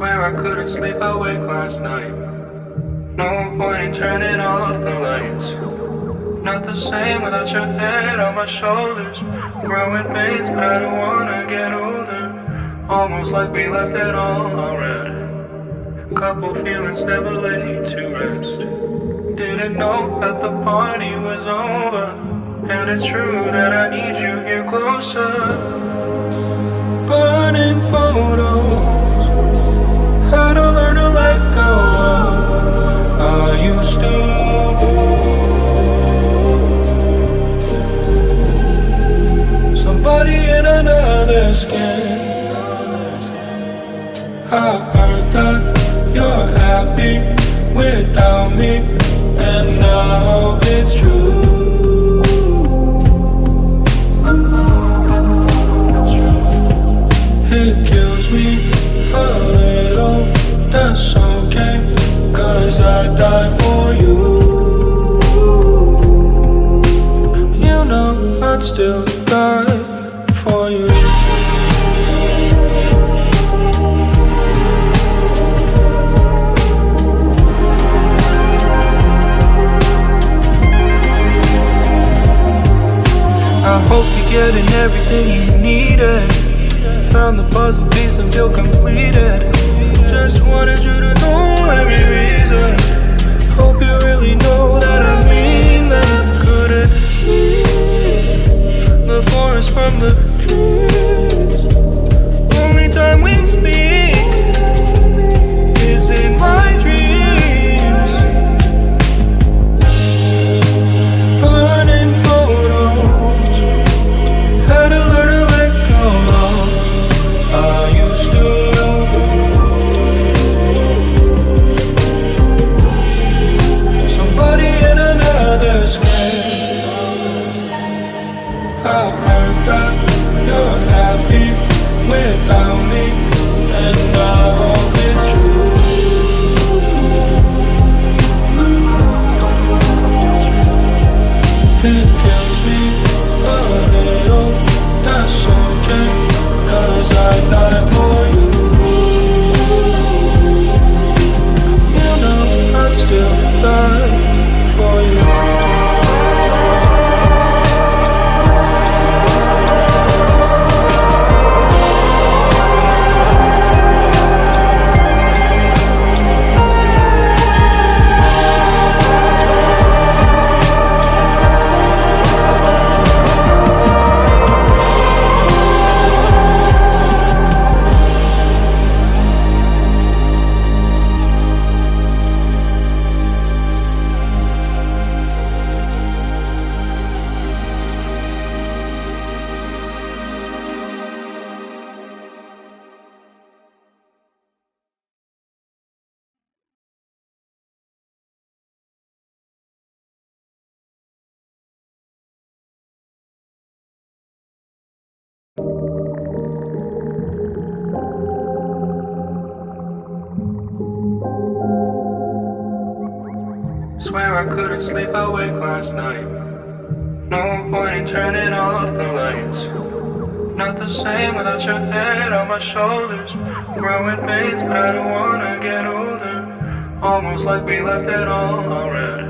swear I couldn't sleep awake last night. No point in turning off the lights. Not the same without your head on my shoulders. Growing pains, but I don't wanna get older. Almost like we left it all already. Couple feelings never laid to rest. Didn't know that the party was over. And it's true that I need you here closer. Burning photos, how to learn to let go of how I used to do. Somebody in another skin. I heard that you're happy without me, and I hope it's true. It kills me a little, that's okay, 'cause I'd die for you. You know I'd still die for you. I hope you're getting everything you needed. Found the puzzle piece and feel completed. Just wanted you to know every reason. Hope you really know that I mean that. Couldn't see the forest from the trees. Only time we speak is in my dreams. Burning photos, how to learn. I've heard that you're happy without me, and I hope it's true. It kills me a little, that's okay, 'cause I'd die for you. You know I'd still die for you. Swear I couldn't sleep awake last night. No point in turning off the lights. Not the same without your head on my shoulders. Growing pains, but I don't wanna get older. Almost like we left it all already.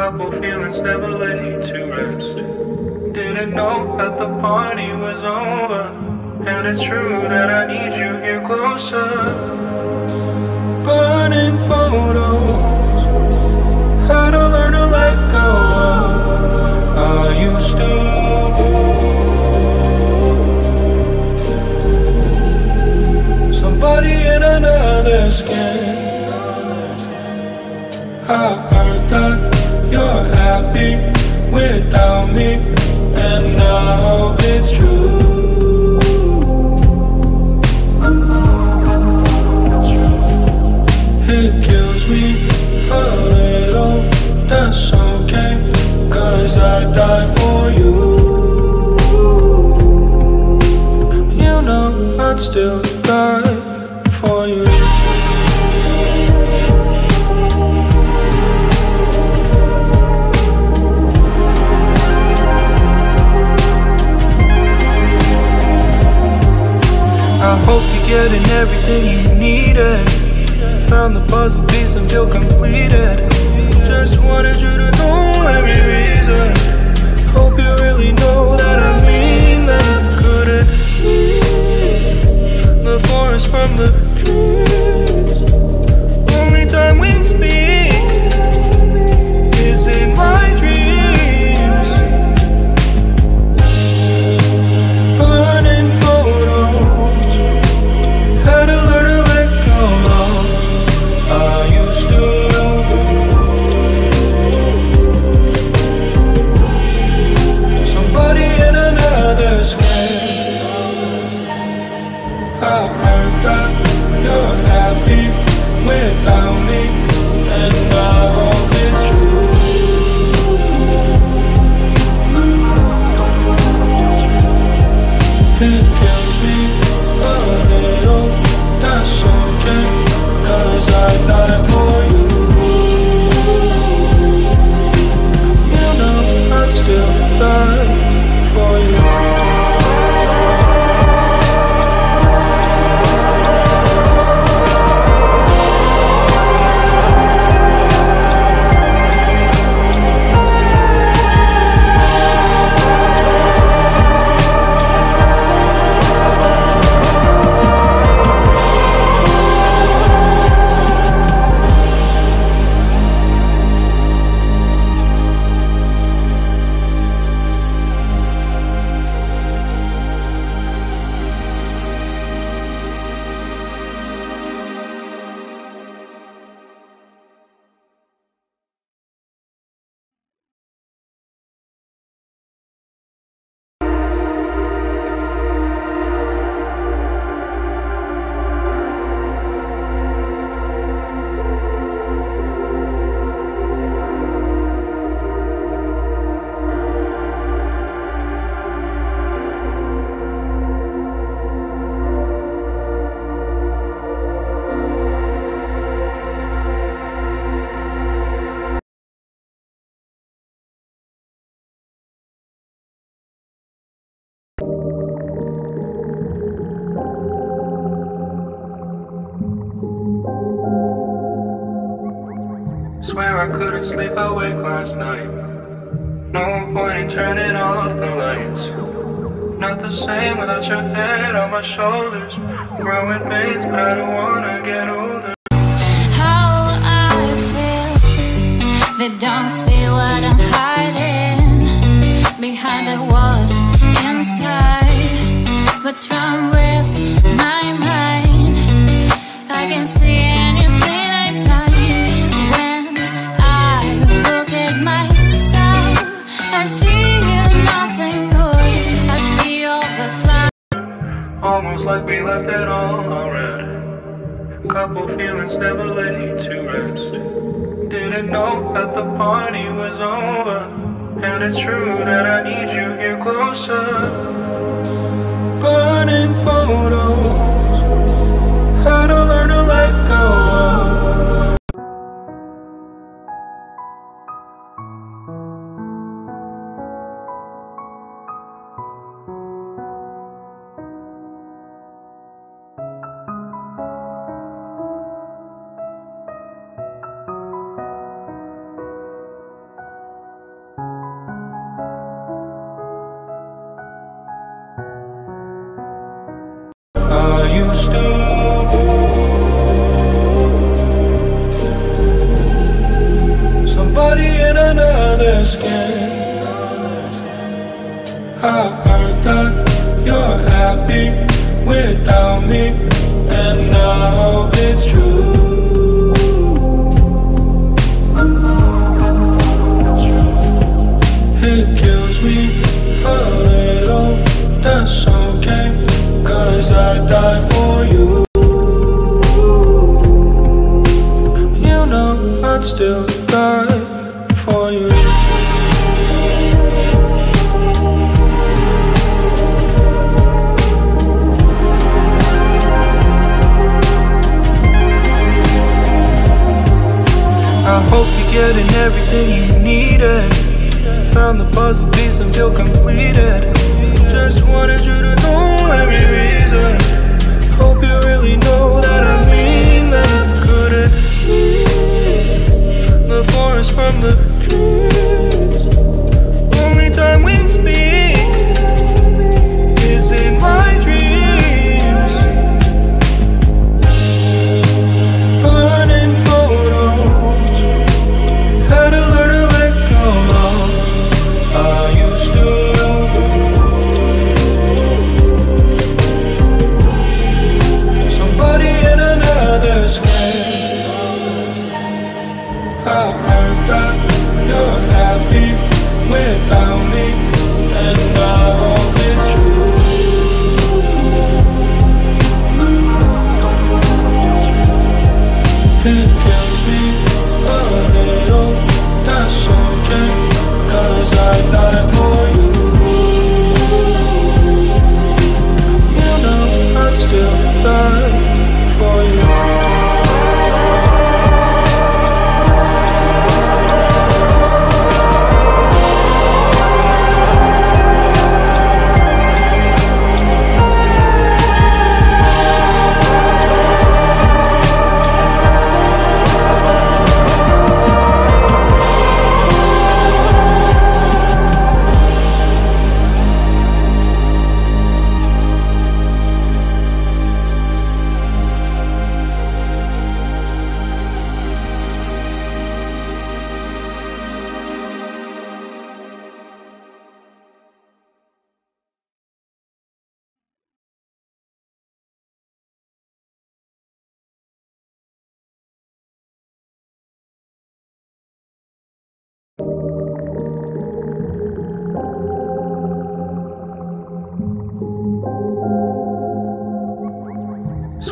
Couple feelings never laid to rest. Didn't know that the party was over. And it's true that I need you here closer. Burning photos, how to learn to let go of how I used to do. Somebody in another skin. I heard that you're happy without me, and I hope it's true. It kills me a little, that's okay, 'cause I'd die for you. You know I'd still die for you. I hope you're getting everything you need. needed. Found the puzzle piece and feel completed. Just wanted you to know every reason. Hope you really know that I mean that. Couldn't see the forest from the trees. Only time we speak is in my dreams. Burning photos, had to learn to let go of. I used to love somebody in another square. I've heard that you're happy without me, and I hope it's true. It kills me a little, that's okay, 'cause I'd die for you. You know I'd still die for you. I couldn't sleep awake last night. No point in turning off the lights. Not the same without your head on my shoulders. Growing pains, but I don't wanna get older. How I feel, they don't see what I'm hiding behind the walls inside. What's wrong with my mind? I can see anything. Almost like we left it all unread. Couple feelings never laid to rest. Didn't know that the party was over, and it's true that I need you here closer. Burning photos, how to learn to let go of. Wanted you to know every reason. Hope you really know that I mean.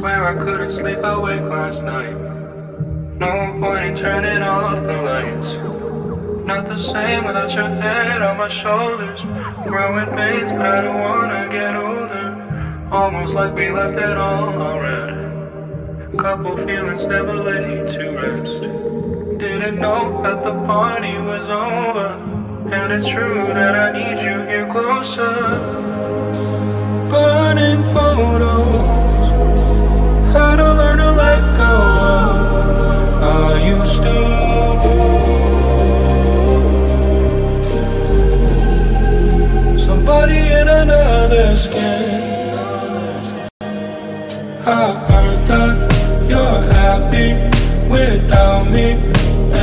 swear I couldn't sleep awake last night. No point in turning off the lights. Not the same without your head on my shoulders. Growing pains, but I don't wanna get older. Almost like we left it all already. Couple feelings never laid to rest. Didn't know that the party was over. And it's true that I need you here closer. Burning photos, how to learn to let go of how I used to do. Somebody in another skin. I heard that you're happy without me,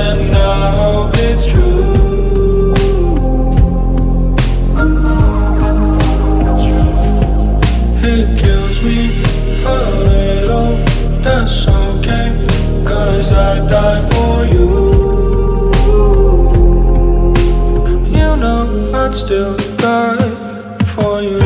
and I hope it's true. It kills me a little, that's okay, 'cause I die for you. You know I'd still die for you. I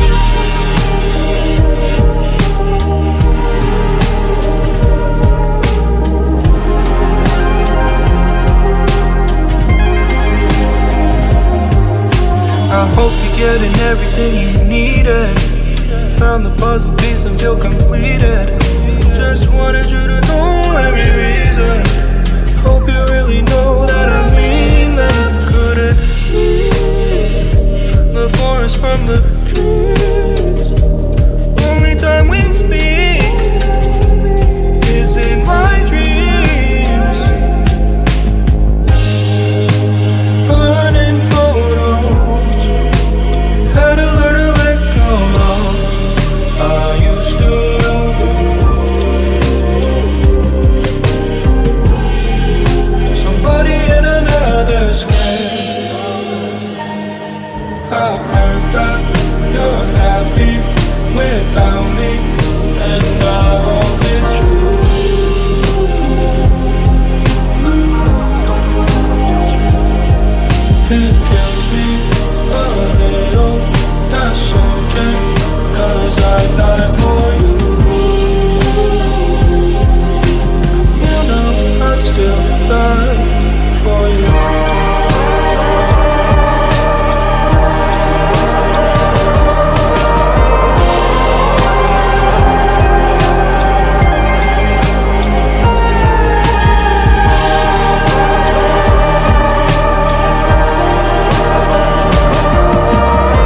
hope you're getting everything you needed. Found the puzzle piece and feel completed. Just wanted you to know every reason. Hope you really know that I mean that. Couldn't see the forest from the trees. Only time we speak is in my dreams. Burning photos, how to learn to let go of I used to love somebody in another square. I heard that you're happy without me, and I hope it's true. It kills me a little, that's okay, 'cause I die for you.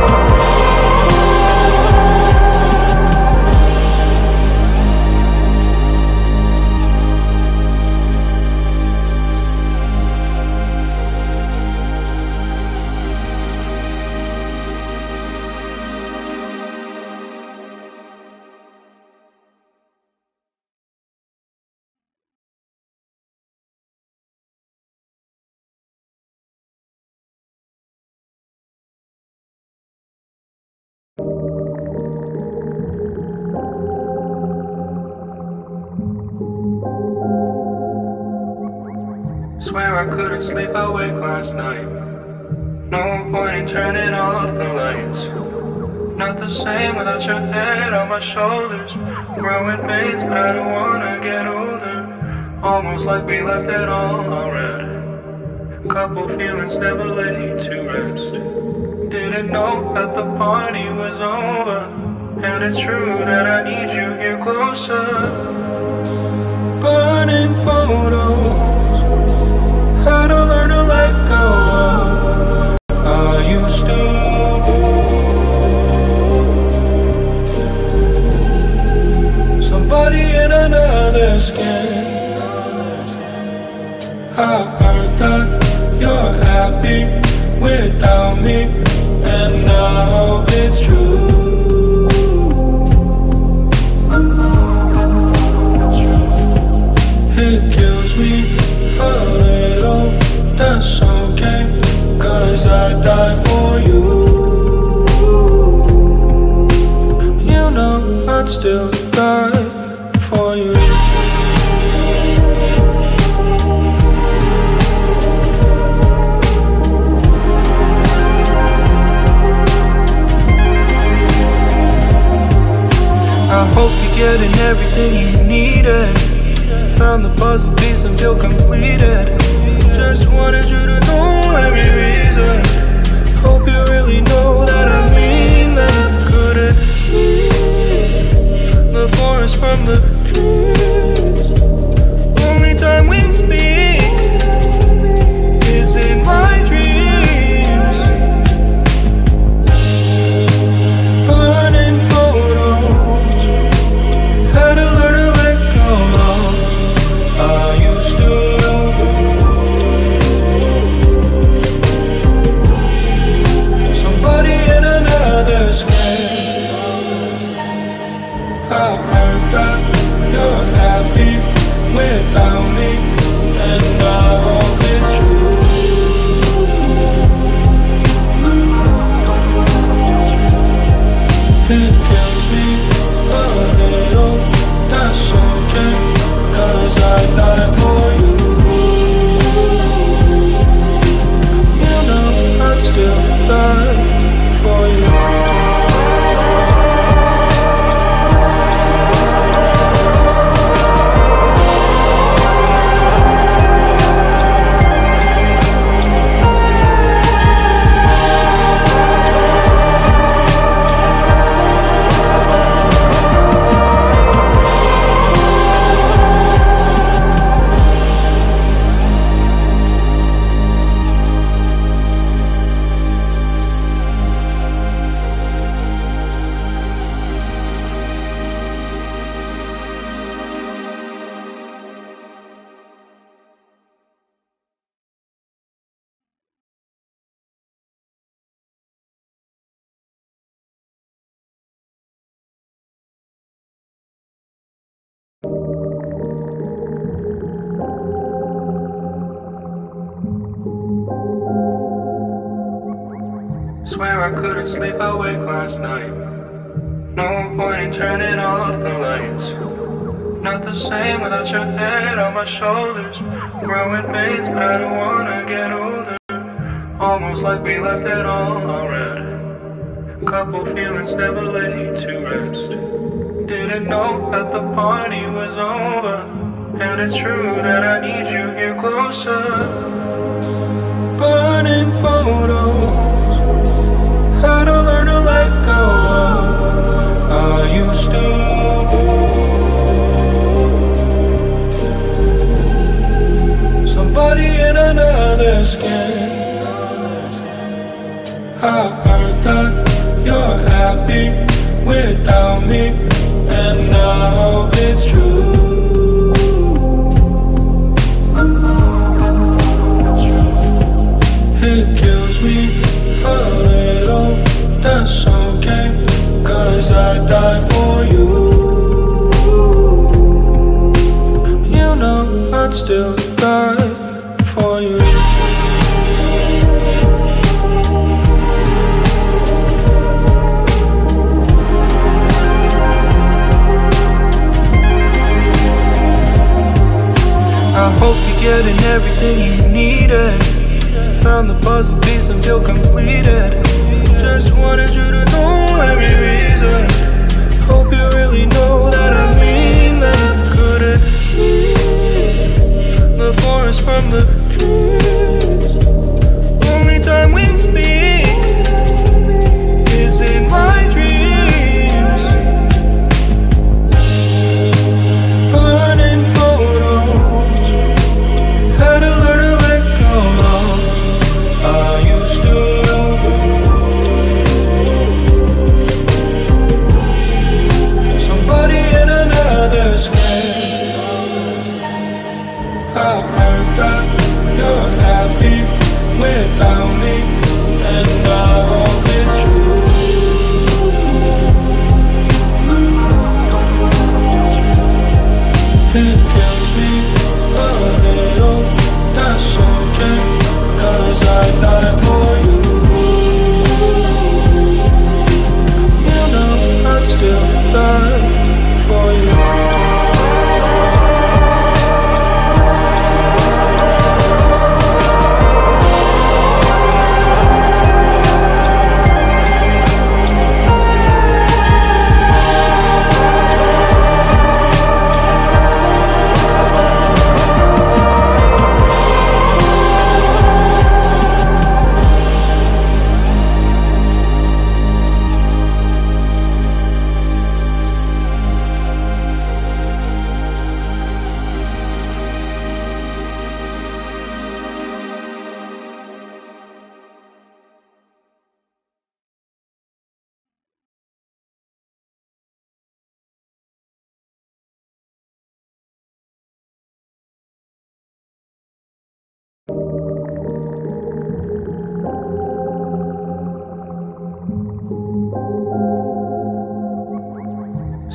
You know I'd still die for you. Swear I couldn't sleep awake last night. No point in turning off the lights. Not the same without your head on my shoulders. Growing pains, but I don't wanna get older. Almost like we left it all already. Couple feelings never laid to rest. Didn't know that the party was over. And it's true that I need you here closer. Burning photos, how to learn to let go of how I used to do. Somebody in another skin. I heard that you're happy without me, and I hope it's true. It kills me a little, that's okay, 'cause I die for you. You know I'd still die for you. I hope you Getting everything you needed, found the puzzle piece and feel completed. Just wanted you to know every reason. Hope you really know that I mean that. Couldn't see the forest from the trees. Only time we speak is in my dreams. Burning photos, had to learn to let go of. I used to love somebody in another square. I've heard that you're happy without me, and I hope it's true. It kills me a little, that's okay, 'cause I die for you. You know I'd still die for you. Swear I couldn't sleep awake last night. No point in turning off the lights. Not the same without your head on my shoulders. Growing pains, but I don't wanna get older. Almost like we left it all already. Couple feelings never laid to rest. Didn't know that the party was over, and it's true that I need you here closer. Burning photos, how to learn to let go of. I used to be somebody in another skin. I heard that you're happy without me, and I hope it's true. It kills me a little, that's okay, 'cause I die for you. You know I'd still die for you. I hope you're getting everything you needed, found the puzzle piece and feel completed. Just wanted you to know every reason. Hope you really know that I mean that. Couldn't see the forest from the trees. Only time we speak is in my dreams. Burning photos, had to learn to let go of. I used to love you.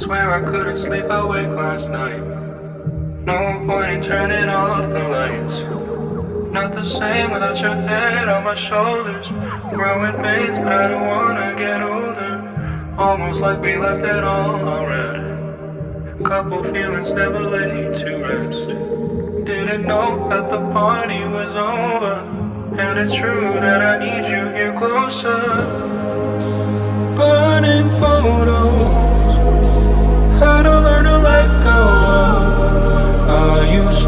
Swear I couldn't sleep awake last night. No point in turning off the lights. Not the same without your head on my shoulders. Growing pains, but I don't wanna get older. Almost like we left it all already. Couple feelings never laid to rest. Didn't know that the party was over. And it's true that I need you here closer. Burning photos, how to learn to let go of how I used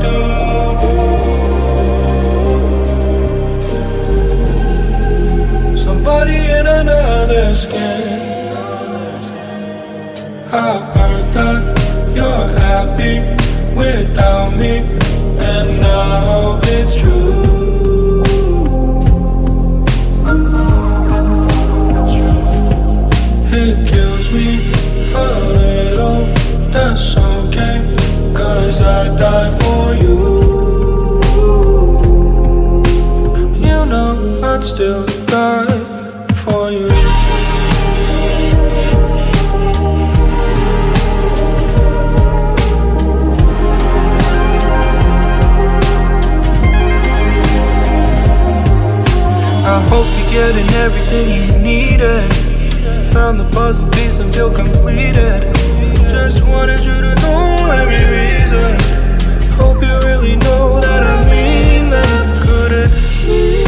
to. Somebody in another skin. I heard that you're happy without me, and I hope it's true. It kills me a little, that's okay, 'cause I'd die for you. You know I'd still die for you. I hope you're getting everything you needed. Found the puzzle piece and feel completed. Just wanted you to know every reason. Hope you really know that I mean that. Couldn't see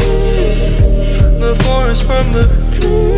the forest from the trees.